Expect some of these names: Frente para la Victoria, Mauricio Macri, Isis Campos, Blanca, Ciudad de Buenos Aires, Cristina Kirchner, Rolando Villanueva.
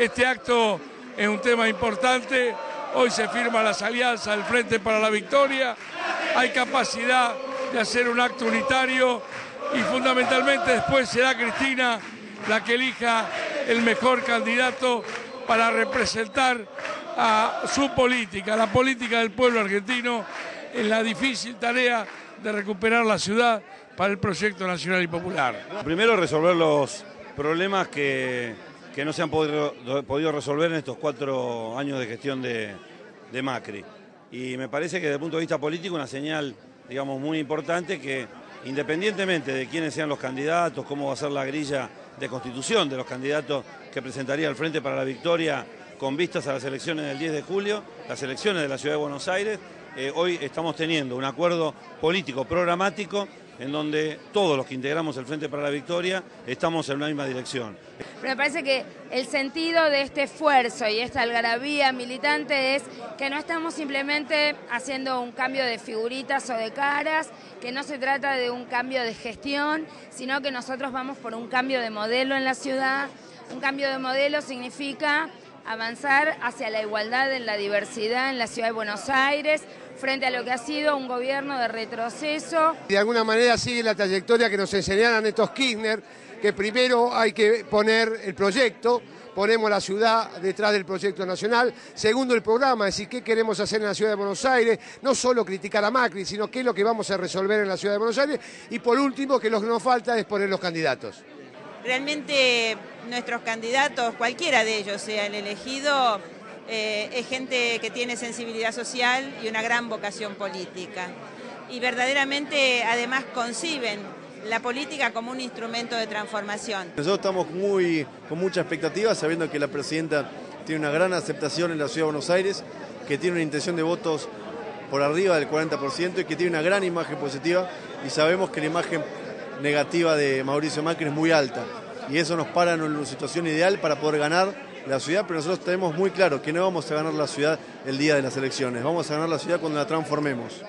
Este acto es un tema importante. Hoy se firman las alianzas del Frente para la Victoria. Hay capacidad de hacer un acto unitario y fundamentalmente después será Cristina la que elija el mejor candidato para representar a su política, la política del pueblo argentino, en la difícil tarea de recuperar la ciudad para el proyecto nacional y popular. Primero, resolver los problemas que no se han podido resolver en estos 4 años de gestión de Macri. Y me parece que desde el punto de vista político una señal, digamos, muy importante, que independientemente de quiénes sean los candidatos, cómo va a ser la grilla de constitución de los candidatos que presentaría el Frente para la Victoria con vistas a las elecciones del 10 de julio, las elecciones de la Ciudad de Buenos Aires, hoy estamos teniendo un acuerdo político programático en donde todos los que integramos el Frente para la Victoria estamos en la misma dirección. Pero me parece que el sentido de este esfuerzo y esta algarabía militante es que no estamos simplemente haciendo un cambio de figuritas o de caras, que no se trata de un cambio de gestión, sino que nosotros vamos por un cambio de modelo en la ciudad. Un cambio de modelo significa avanzar hacia la igualdad en la diversidad en la Ciudad de Buenos Aires, frente a lo que ha sido un gobierno de retroceso. De alguna manera sigue la trayectoria que nos enseñaron estos Kirchner, que primero hay que poner el proyecto, ponemos la ciudad detrás del proyecto nacional, segundo el programa, es decir, qué queremos hacer en la Ciudad de Buenos Aires, no solo criticar a Macri, sino qué es lo que vamos a resolver en la Ciudad de Buenos Aires, y por último, que lo que nos falta es poner los candidatos. Realmente nuestros candidatos, cualquiera de ellos sea el elegido, es gente que tiene sensibilidad social y una gran vocación política. Y verdaderamente además conciben la política como un instrumento de transformación. Nosotros estamos con mucha expectativa, sabiendo que la presidenta tiene una gran aceptación en la Ciudad de Buenos Aires, que tiene una intención de votos por arriba del 40% y que tiene una gran imagen positiva, y sabemos que la imagen negativa de Mauricio Macri es muy alta, y eso nos para en una situación ideal para poder ganar la ciudad, pero nosotros tenemos muy claro que no vamos a ganar la ciudad el día de las elecciones, vamos a ganar la ciudad cuando la transformemos.